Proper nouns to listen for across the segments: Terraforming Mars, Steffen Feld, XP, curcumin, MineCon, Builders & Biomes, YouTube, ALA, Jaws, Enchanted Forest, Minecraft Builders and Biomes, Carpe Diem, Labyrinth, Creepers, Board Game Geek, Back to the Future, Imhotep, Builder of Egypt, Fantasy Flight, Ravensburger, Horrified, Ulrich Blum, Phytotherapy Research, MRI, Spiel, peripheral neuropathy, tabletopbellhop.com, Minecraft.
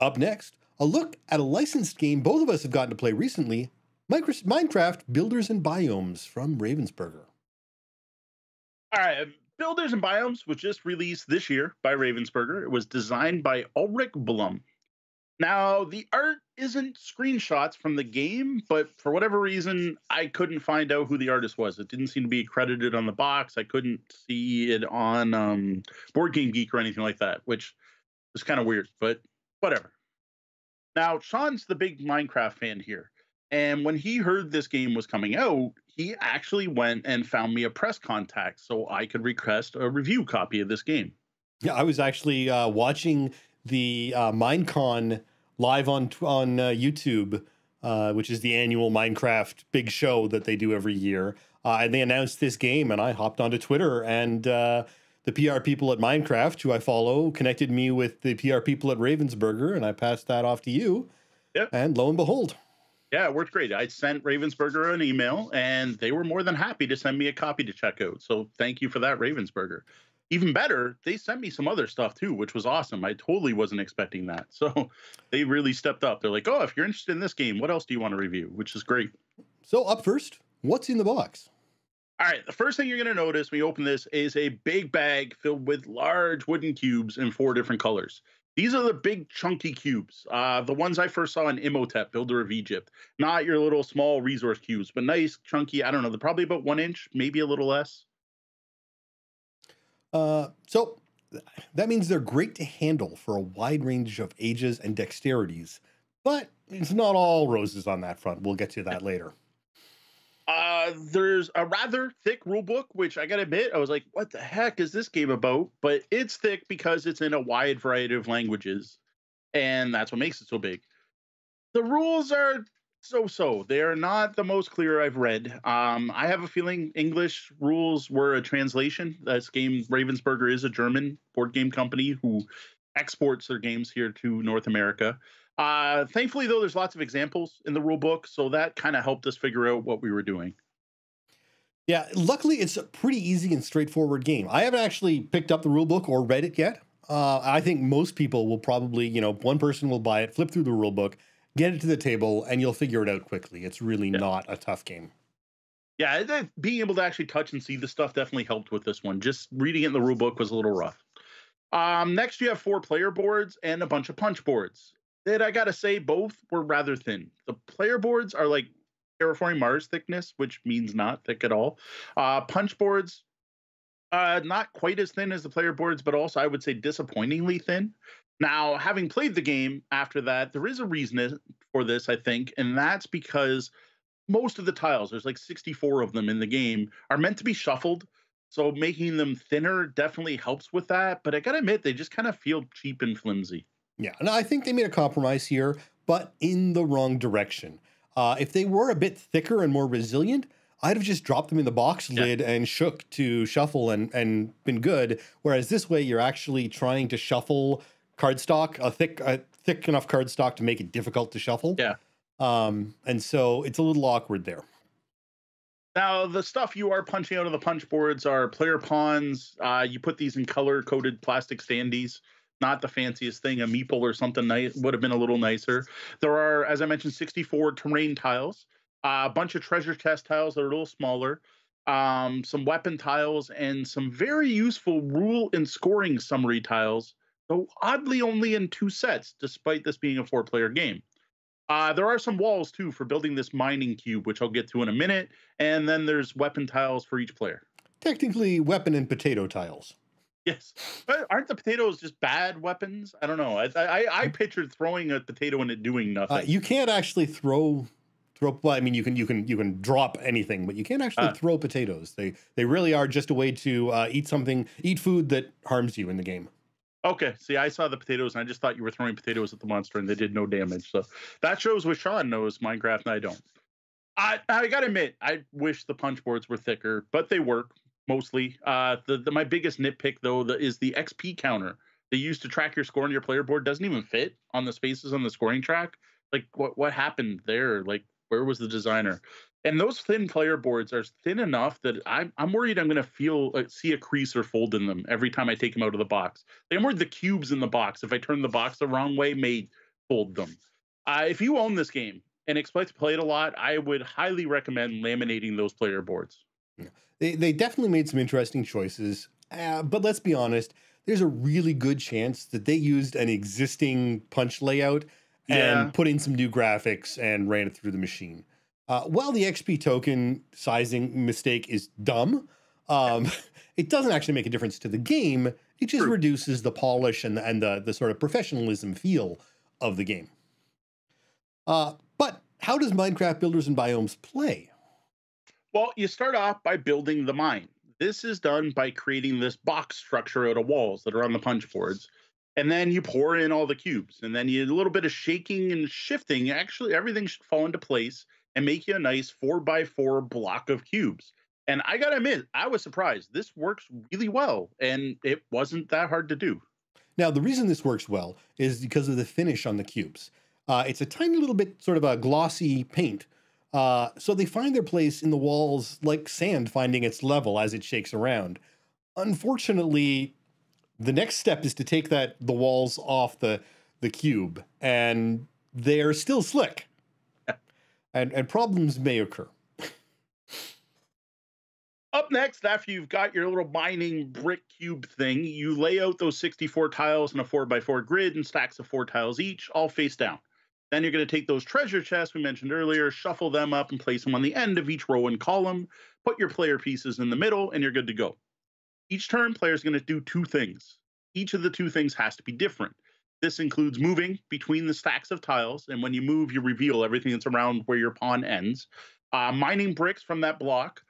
Up next, a look at a licensed game both of us have gotten to play recently, Minecraft Builders and Biomes from Ravensburger. All right, Builders and Biomes was just released this year by Ravensburger. It was designed by Ulrich Blum. Now, the art isn't screenshots from the game, but for whatever reason, I couldn't find out who the artist was. It didn't seem to be credited on the box. I couldn't see it on Board Game Geek or anything like that, which was kind of weird, but whatever. Now, Sean's the big Minecraft fan here, and when he heard this game was coming out, he actually went and found me a press contact so I could request a review copy of this game. Yeah, I was actually watching the MineCon live on YouTube, which is the annual Minecraft big show that they do every year. And they announced this game, and I hopped onto Twitter, and the PR people at Minecraft, who I follow, connected me with the PR people at Ravensburger, and I passed that off to you. Yep. And lo and behold. Yeah, it worked great. I sent Ravensburger an email, and they were more than happy to send me a copy to check out. So thank you for that, Ravensburger. Even better, they sent me some other stuff too, which was awesome. I totally wasn't expecting that. So they really stepped up. They're like, oh, if you're interested in this game, what else do you want to review? Which is great. So up first, what's in the box? All right, the first thing you're going to notice when you open this is a big bag filled with large wooden cubes in 4 different colors. These are the big chunky cubes, the ones I first saw in Imhotep, Builder of Egypt. Not your little small resource cubes, but nice, chunky, I don't know, they're probably about 1 inch, maybe a little less. So that means they're great to handle for a wide range of ages and dexterities, but it's not all roses on that front. We'll get to that later. There's a rather thick rule book, which I gotta admit, I was like, what the heck is this game about? But it's thick because it's in a wide variety of languages, and that's what makes it so big. The rules are so-so. They are not the most clear I've read. I have a feeling English rules were a translation. This game, Ravensburger, is a German board game company who exports their games here to North America. Thankfully, though, there's lots of examples in the rule book, so that kind of helped us figure out what we were doing. Yeah, luckily, it's a pretty easy and straightforward game. I haven't actually picked up the rule book or read it yet. I think most people will probably, you know, one person will buy it, flip through the rule book, get it to the table, and you'll figure it out quickly. It's really not a tough game. Yeah, being able to actually touch and see the stuff definitely helped with this one. Just reading it in the rule book was a little rough. Next, you have 4 player boards and a bunch of punch boards. That I gotta say, both were rather thin. The player boards are like Terraforming Mars thickness, which means not thick at all. Punch boards, not quite as thin as the player boards, but also I would say disappointingly thin. Now, having played the game after that, there is a reason for this, I think, and that's because most of the tiles, there's like 64 of them in the game, are meant to be shuffled, so making them thinner definitely helps with that, but I gotta admit, they just kind of feel cheap and flimsy. Yeah, and I think they made a compromise here, but in the wrong direction. If they were a bit thicker and more resilient, I'd have just dropped them in the box lid and shook to shuffle and been good, whereas this way you're actually trying to shuffle cardstock, a thick enough cardstock to make it difficult to shuffle. Yeah. And so it's a little awkward there. Now, the stuff you are punching out of the punch boards are player pawns. You put these in color-coded plastic standees. Not the fanciest thing. A meeple or something nice would have been a little nicer. There are, as I mentioned, 64 terrain tiles, a bunch of treasure chest tiles that are a little smaller, some weapon tiles, and some very useful rule and scoring summary tiles, though oddly only in 2 sets, despite this being a 4-player game. There are some walls, too, for building this mining cube, which I'll get to in a minute, and then there's weapon tiles for each player. Technically, weapon and potato tiles. Yes, but aren't the potatoes just bad weapons? I don't know. I pictured throwing a potato and it doing nothing. You can't actually throw. Well, I mean, you can drop anything, but you can't actually throw potatoes. They really are just a way to eat food that harms you in the game. Okay, see, I saw the potatoes and I just thought you were throwing potatoes at the monster and they did no damage. So that shows what Sean knows Minecraft and I don't. I gotta admit, I wish the punch boards were thicker, but they work. Mostly. My biggest nitpick, though, is the XP counter they used to track your score on your player board doesn't even fit on the spaces on the scoring track. Like, what happened there? Like, where was the designer? And those thin player boards are thin enough that I'm worried I'm going to see a crease or fold in them every time I take them out of the box. Like, I'm worried the cubes in the box, if I turn the box the wrong way, may fold them. If you own this game and expect to play it a lot, I would highly recommend laminating those player boards. Yeah. They definitely made some interesting choices, but let's be honest, there's a really good chance that they used an existing punch layout and put in some new graphics and ran it through the machine. While the XP token sizing mistake is dumb, it doesn't actually make a difference to the game. It just reduces the polish and the sort of professionalism feel of the game. But how does Minecraft Builders and Biomes play? Well, you start off by building the mine. This is done by creating this box structure out of walls that are on the punch boards. And then you pour in all the cubes. And then you do a little bit of shaking and shifting. Actually, everything should fall into place and make you a nice 4x4 block of cubes. And I got to admit, I was surprised. This works really well, and it wasn't that hard to do. Now, the reason this works well is because of the finish on the cubes. It's a tiny little bit sort of a glossy paint. So they find their place in the walls like sand finding its level as it shakes around. Unfortunately, the next step is to take the walls off the cube, and they're still slick. And problems may occur. Up next, after you've got your little mining brick cube thing, you lay out those 64 tiles in a 4x4 grid and stacks of 4 tiles each, all face down. Then you're going to take those treasure chests we mentioned earlier, shuffle them up and place them on the end of each row and column, put your player pieces in the middle, and you're good to go. Each turn, players are going to do 2 things. Each of the 2 things has to be different. This includes moving between the stacks of tiles, and when you move, you reveal everything that's around where your pawn ends. Mining bricks from that block,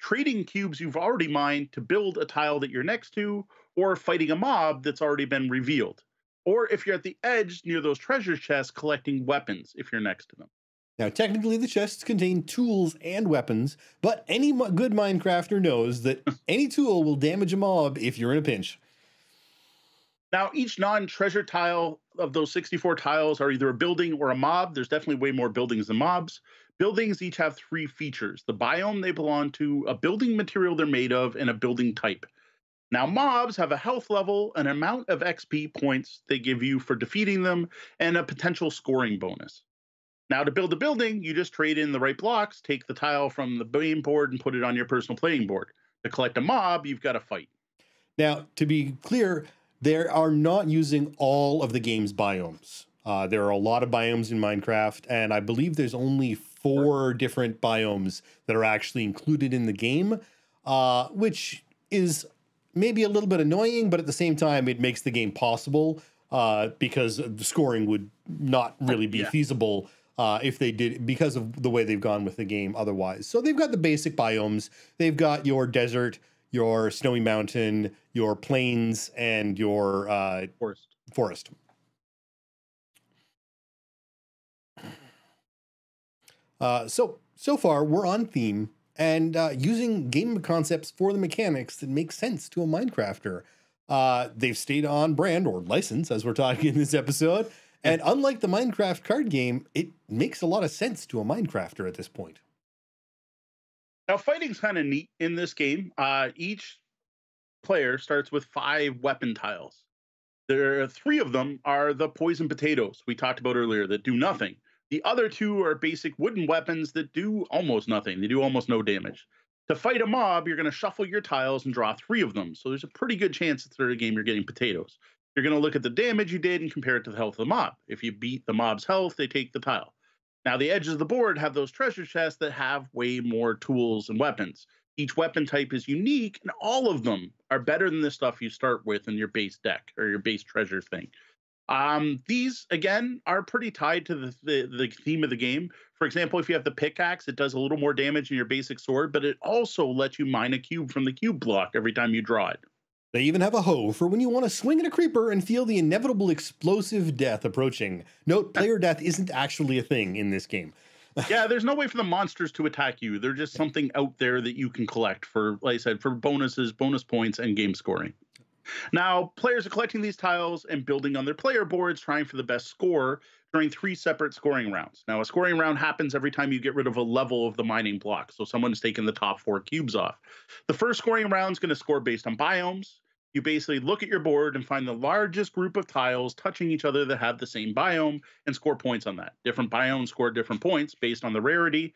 trading cubes you've already mined to build a tile that you're next to, or fighting a mob that's already been revealed. Or if you're at the edge near those treasure chests, collecting weapons if you're next to them. Now, technically, the chests contain tools and weapons, but any good Minecrafter knows that any tool will damage a mob if you're in a pinch. Now, each non-treasure tile of those 64 tiles are either a building or a mob. There's definitely way more buildings than mobs. Buildings each have 3 features: the biome they belong to, a building material they're made of, and a building type. Now, mobs have a health level, an amount of XP points they give you for defeating them, and a potential scoring bonus. Now, to build a building, you just trade in the right blocks, take the tile from the game board, and put it on your personal playing board. To collect a mob, you've got to fight. Now, to be clear, they are not using all of the game's biomes. There are a lot of biomes in Minecraft, and I believe there's only 4 different biomes that are actually included in the game, which is maybe a little bit annoying, but at the same time, it makes the game possible because the scoring would not really be feasible if they did, because of the way they've gone with the game otherwise. So they've got the basic biomes. They've got your desert, your snowy mountain, your plains, and your forest. So far, we're on theme and using game concepts for the mechanics that make sense to a Minecrafter. They've stayed on brand, or license, as we're talking in this episode. And unlike the Minecraft card game, it makes a lot of sense to a Minecrafter at this point. Now, fighting's kind of neat in this game. Each player starts with 5 weapon tiles. There are 3 of them are the poison potatoes we talked about earlier that do nothing. The other 2 are basic wooden weapons that do almost nothing. They do almost no damage. To fight a mob, you're going to shuffle your tiles and draw 3 of them. So there's a pretty good chance that through the game you're getting potatoes. You're going to look at the damage you did and compare it to the health of the mob. If you beat the mob's health, they take the tile. Now, the edges of the board have those treasure chests that have way more tools and weapons. Each weapon type is unique, and all of them are better than the stuff you start with in your base deck or your base treasure thing. These, again, are pretty tied to the theme of the game. For example, if you have the pickaxe, it does a little more damage than your basic sword, but it also lets you mine a cube from the cube block every time you draw it. They even have a hoe for when you want to swing at a creeper and feel the inevitable explosive death approaching. Note, player death isn't actually a thing in this game. Yeah, there's no way for the monsters to attack you. They're just something out there that you can collect for, like I said, for bonuses, bonus points, and game scoring. Now, players are collecting these tiles and building on their player boards, trying for the best score during 3 separate scoring rounds. Now, a scoring round happens every time you get rid of a level of the mining block, so someone's taken the top 4 cubes off. The first scoring round is going to score based on biomes. You basically look at your board and find the largest group of tiles touching each other that have the same biome and score points on that. Different biomes score different points based on the rarity.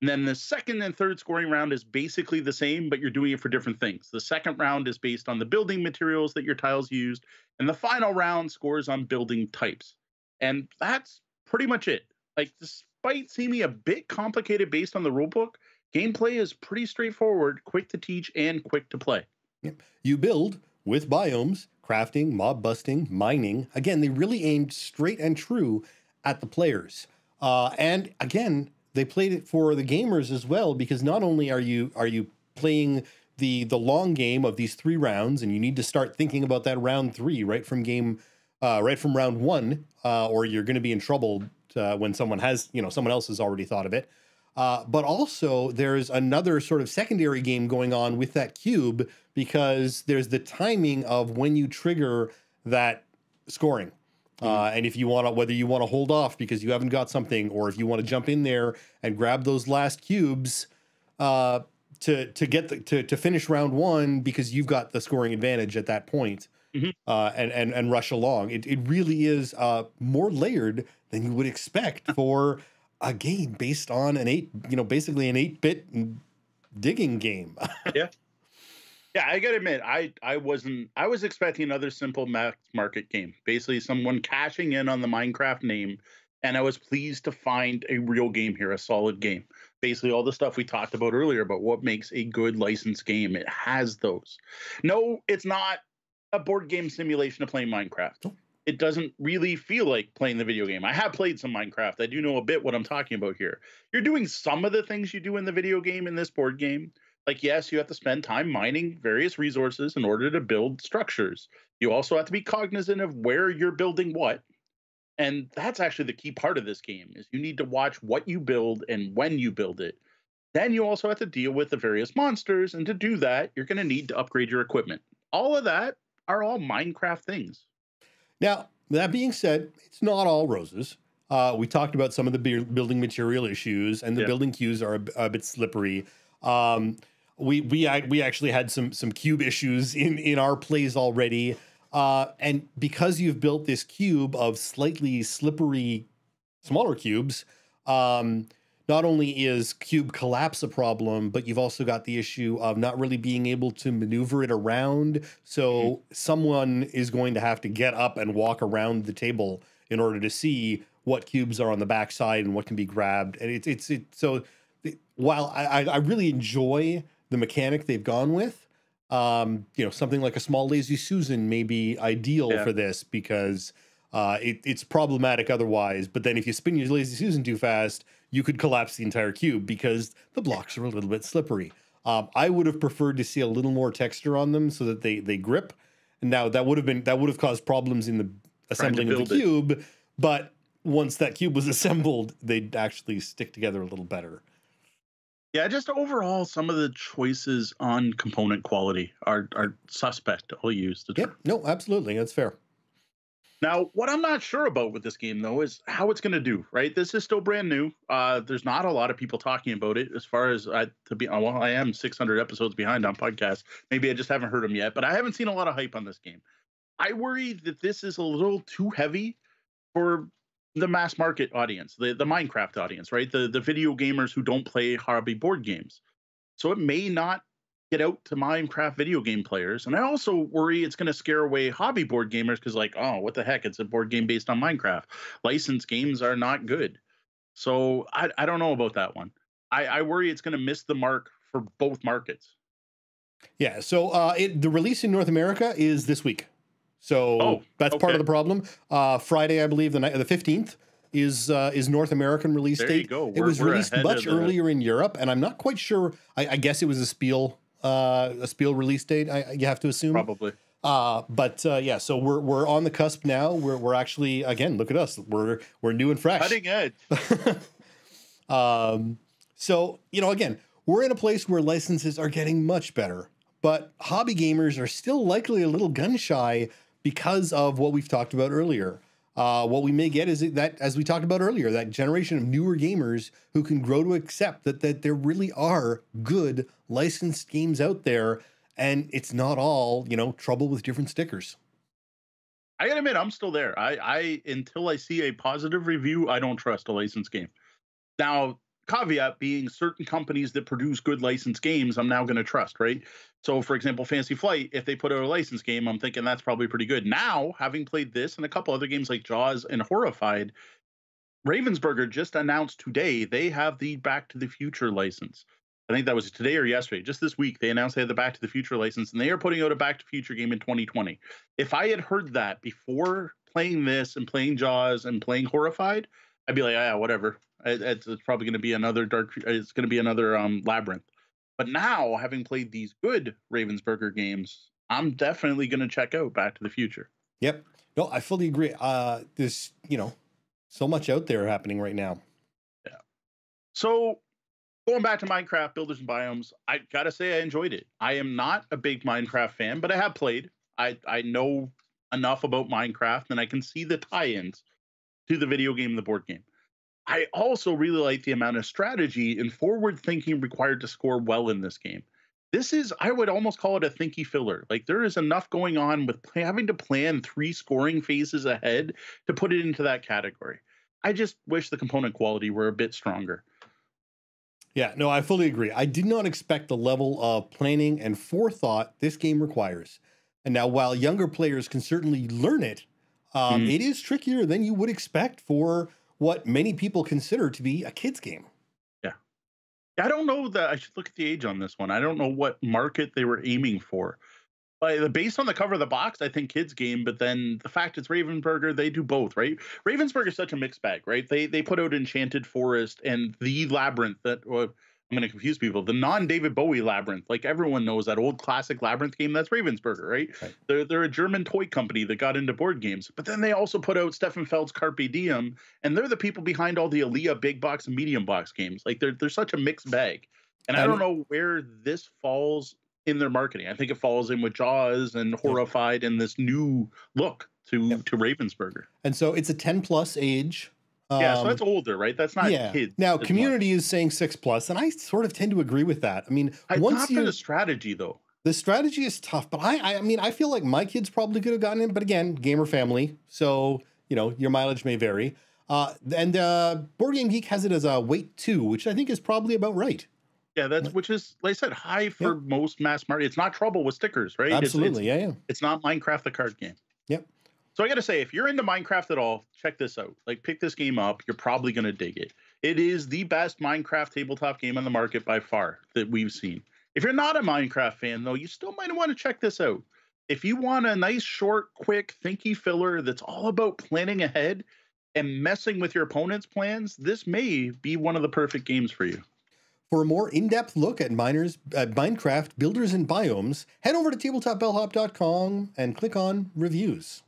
And then the second and third scoring round is basically the same, but you're doing it for different things. The second round is based on the building materials that your tiles used, and the final round scores on building types. And that's pretty much it. Like, despite seeming a bit complicated based on the rulebook, gameplay is pretty straightforward, quick to teach, and quick to play. Yep. You build with biomes, crafting, mob busting, mining. Again, they really aimed straight and true at the players. And again, they played it for the gamers as well, because not only are you playing the long game of these three rounds, and you need to start thinking about that round three right from round one, or you're going to be in trouble when someone has, you know, someone else has already thought of it. But also there's another sort of secondary game going on with that cube, because there's the timing of when you trigger that scoring. And if you want to, whether you want to hold off because you haven't got something, or if you want to jump in there and grab those last cubes to finish round one because you've got the scoring advantage at that point, and rush along. It really is more layered than you would expect for a game based on basically an 8-bit digging game. Yeah. Yeah, I gotta admit, I was expecting another simple mass market game, basically someone cashing in on the Minecraft name, and I was pleased to find a real game here, a solid game. Basically all the stuff we talked about earlier about what makes a good licensed game, it has those. No, it's not a board game simulation of playing Minecraft. It doesn't really feel like playing the video game. I have played some Minecraft. I do know a bit what I'm talking about here. You're doing some of the things you do in the video game in this board game. Like, yes, you have to spend time mining various resources in order to build structures. You also have to be cognizant of where you're building what. And that's actually the key part of this game, is you need to watch what you build and when you build it. Then you also have to deal with the various monsters. And to do that, you're going to need to upgrade your equipment. All of that are all Minecraft things. Now, that being said, it's not all roses. We talked about some of the building material issues, and the building queues are a bit slippery. We actually had some cube issues in our plays already, and because you've built this cube of slightly slippery, smaller cubes, not only is cube collapse a problem, but you've also got the issue of not really being able to maneuver it around. So someone is going to have to get up and walk around the table in order to see what cubes are on the backside and what can be grabbed. And while I really enjoy the mechanic they've gone with, something like a small Lazy Susan may be ideal for this, because it's problematic otherwise. But then if you spin your Lazy Susan too fast, you could collapse the entire cube because the blocks are a little bit slippery. I would have preferred to see a little more texture on them so that they grip. And now that would have caused problems in the assembling of the cube, but once that cube was assembled, they'd actually stick together a little better. Yeah, just overall, some of the choices on component quality are suspect. I'll use the term. Yeah, no, absolutely. That's fair. Now, what I'm not sure about with this game, though, is how it's going to do, right? This is still brand new. There's not a lot of people talking about it, as far as I am 600 episodes behind on podcasts. Maybe I just haven't heard them yet, but I haven't seen a lot of hype on this game. I worry that this is a little too heavy for the mass market audience, the Minecraft audience, right? The video gamers who don't play hobby board games. So it may not get out to Minecraft video game players. And I also worry it's going to scare away hobby board gamers, because like, oh, what the heck? It's a board game based on Minecraft. Licensed games are not good. So I don't know about that one. I worry it's going to miss the mark for both markets. Yeah. So the release in North America is this week. So that's part of the problem. Friday, I believe, the 15th is North American release date. There you go. It was released much earlier in Europe, and I'm not quite sure. I guess it was a Spiel release date. You have to assume probably. Yeah, so we're on the cusp now. We're actually, again, look at us. We're new and fresh. Cutting edge. So again, we're in a place where licenses are getting much better. But hobby gamers are still likely a little gun shy because of what we've talked about earlier. What we may get is that, as we talked about earlier, that generation of newer gamers who can grow to accept that there really are good licensed games out there, And it's not all, you know, trouble with different stickers. I gotta admit, I'm still there. I until I see a positive review, I don't trust a licensed game. Now, caveat being certain companies that produce good licensed games, I'm now going to trust, right? So, for example, Fantasy Flight, if they put out a licensed game, I'm thinking that's probably pretty good. Now, having played this and a couple other games like Jaws and Horrified, Ravensburger just announced today they have the Back to the Future license. I think that was today or yesterday, just this week. They announced they had the Back to the Future license, and they are putting out a Back to the Future game in 2020. If I had heard that before playing this and playing Jaws and playing Horrified, I'd be like, yeah, whatever. It's probably going to be another dark. It's going to be another Labyrinth. But now, having played these good Ravensburger games, I'm definitely going to check out Back to the Future. Yep. No, I fully agree. There's, you know, so much out there happening right now. Yeah. So going back to Minecraft Builders and Biomes, I got to say I enjoyed it. I am not a big Minecraft fan, but I have played. I know enough about Minecraft, and I can see the tie-ins to the video game and the board game. I also really like the amount of strategy and forward thinking required to score well in this game. This is, I would almost call it a thinky filler. Like, there is enough going on with having to plan 3 scoring phases ahead to put it into that category. I just wish the component quality were a bit stronger. Yeah, no, I fully agree. I did not expect the level of planning and forethought this game requires. And now, while younger players can certainly learn it, it is trickier than you would expect for what many people consider to be a kid's game. Yeah. I don't know that I should look at the age on this one. I don't know what market they were aiming for. Based on the cover of the box, I think kids game, but then the fact it's Ravensburger, they do both, right? Ravensburger is such a mixed bag, right? They put out Enchanted Forest and the Labyrinth that, well, I'm going to confuse people, the non-David Bowie Labyrinth. Like, everyone knows that old classic Labyrinth game, that's Ravensburger, right? They're a German toy company that got into board games. But then they also put out Steffen Feld's Carpe Diem, and they're the people behind all the Aaliyah big box and medium box games. Like, they're such a mixed bag. And I don't know where this falls in their marketing. I think it falls in with Jaws and Horrified and this new look to Ravensburger. And so it's a 10-plus age. Yeah, so that's older, right? That's not kids. Now, community is saying 6+, and I sort of tend to agree with that. I mean, not for the strategy, though. The strategy is tough, but I mean, I feel like my kids probably could have gotten in, but again, gamer family, so, you know, your mileage may vary. And Board Game Geek has it as a weight 2, which I think is probably about right. Yeah, which is, like I said, high for most mass market. It's not trouble with stickers, right? Absolutely, yeah. It's not Minecraft the card game. Yep. So I got to say, if you're into Minecraft at all, check this out. Like, pick this game up. You're probably going to dig it. It is the best Minecraft tabletop game on the market by far that we've seen. If you're not a Minecraft fan, though, you still might want to check this out. If you want a nice, short, quick, thinky filler that's all about planning ahead and messing with your opponent's plans, this may be one of the perfect games for you. For a more in-depth look at Minecraft Builders and Biomes, head over to tabletopbellhop.com and click on Reviews.